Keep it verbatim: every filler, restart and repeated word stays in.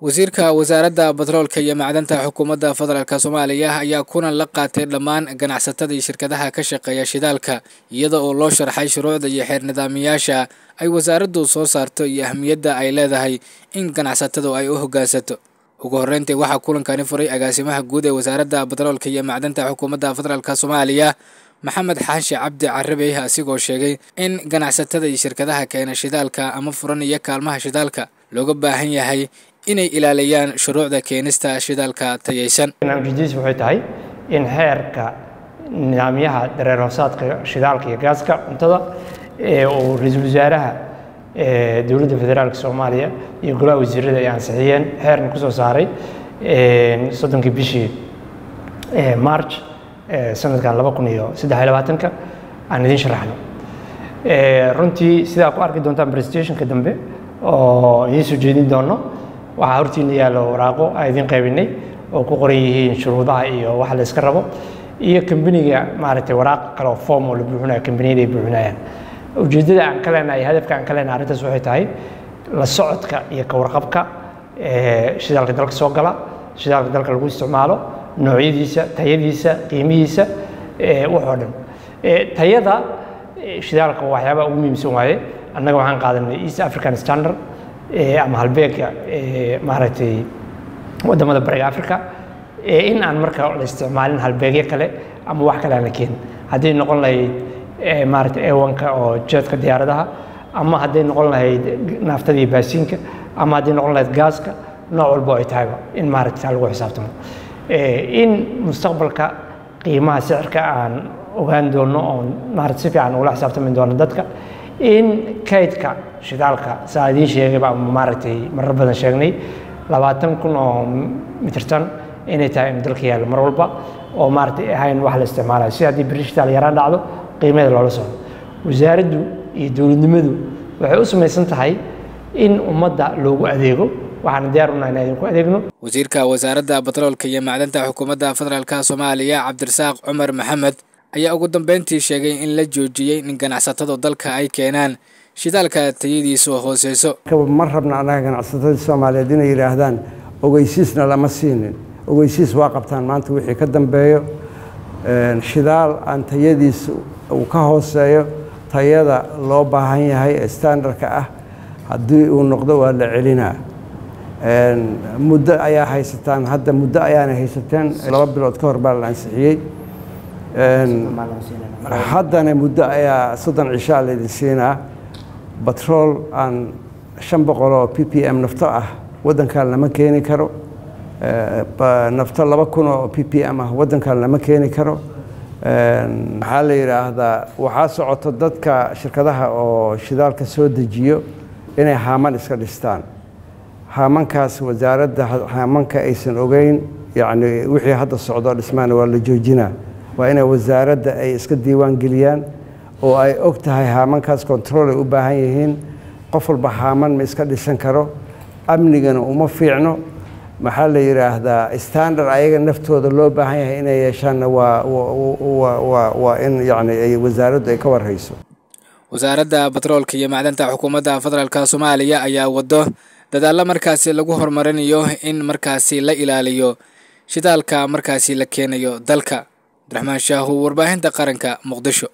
wasiirka wasaaradda batroolka iyo macdanta xukuumadda federaalka Soomaaliya ayaa kulan la qaatay dhammaan ganacsatada iyo shirkadaha ka shaqeeya shidaalka iyada oo loo sharxay shuruucda iyo xeer nidaamiyaasha ay wasaaraddu soo saarto iyo ahmiyadda ay leedahay in ganacsatadu ay u hoggaansato. ugu horreyntii waxaa kulankani furay agaasimaha guud ee wasaaradda batroolka iyo macdanta xukuumadda federaalka Soomaaliya محمد حاشي عبد عربي هاسيقو شاقي إن قناعساتة دي شركتها كاينة شدالكا أما فران يكالمها شدالكا لوغو باهن يهي إني إلاليان شروع دا كاينستا شدالكا تييسان إن أمجديس بحيطهي إن هيركا نظاميها دريروساتك شدالكي يقاسكا انتظا ورزو زارها دولة فدرالك سوماليا يقولا وزيري دا يانسحيين هير نكسو ساري صدنك بيشي مارش سند كان لبقون يو سيدا هيلواتن كا أنا دين شرحنا رنتي سيدا أكو أركي دون تام بريستيشن كدم به أو يسوع جديد دهنا وعورتي اللي على راقو أيدين قابلني وكو قريه شروطه أيه واحد يسكربه هي كمبنية معرفة وراق كلو فوم ولا بيحنا كمبنية دي بيحنا يعني وجديد عن كلنا هدف كان كلنا عرفت سوحي تاي للصعد كا يكورقب كا شدال قدرك سوقلا شدال قدرك الجوز تعمله نوعيديسا تياديسا قيميسا وحدهم تيادا شدالك وحيابا أمي مسوماي أنا جوهان قادم إيس أفريكان ستاندر أم هالبيك مهرتي ودم هذا بري أفريكا إن عن مركب الاستعمال هالبيك كله أم واحد كله نكين هذين نقول لي مهرت أوانك أو جت كديار ده أما هذين نقول لي نفط دي بسينك أما هذين نقول لي غازك نوع البويت هايبا إن مهرت تعلو حسابتهم إن مستقبلك قيمة سعرك عن وعند النون نارتسي عن ولا حسبت من دون دتك إن كيدك شدالك سعدين شيء بعد مرتي مرة بدن شغني لبعتم كنا مترتن إن تايم دركيا المرولبا أو مرتي هاين واحد استعماله سعدي بريش تاليران دعوة قيمة العروسة وزاردو يدور نمدو وعوس ما يسنتهاي إن أمضى لو أديقو waxaan diyaarinaynaa idinku adeegno. Wasiirka Wasaaradda Batroolka iyo Macdanta Xukuumadda Federaalka Soomaaliya Cabdirasaaq Cumar Maxamed ayaa ugu dambeyntii sheegay in la joojiyay in ganacsatada dalka ay keenaan shidaalka tayadiisu hooseyso. Ma rabna anaga ganacsatada Soomaaliyeed inay yiraahdaan ogeysiisna lama siinin. Ogeysiis waa qabtaan maanta wixii ka dambeeyo shidaal aan tayadiisu uu ka hooseeyo tayada loo baahan yahay ee standardka ah haddii uu noqdo waa la celinaa. muddo ayaa haysataan hadda muddo ayaana haysateen laba bilood ka hor baa la ansixiyay haddana muddo ayaa soddon cishaa la idin siinaa batrool aan shan boqol oo ppm nafto ah waddankan lama keeni karo nafto laba kun oo ppm ah waddankan lama keeni karo waxaa la yidhaahdaa waxaa socoto dadka shirkadaha oo shidaalka soo dejiyo inay haaman iska dhistaan هامنكاس وزارة هامنكا أيسن أوجين يعني وحي هذا الصعداء الإسمان ولا جوجنا وأنا وزارة أي إسكت ديوان جليان وأي أختها هامنكاس كنترول وبهايهن قفل بهامن مسكت السنكرو أمنيجن ومفيعنو محل يراه ذا استاندر أيجا نفتو هذا اللو بهايهن يشان و و و و وإن يعني أي وزارة أي كور هيسو وزارة بترولك يا معدنتا حكومة فدرالكا سوماليا أيا وده dadaalla markaasi lagu hormarinayo in markaasi la ilaaliyo shidaalka markaasi la keenayo dalka. Abdiraxmaan Shaahu, warbaahinta qaranka Muqdisho.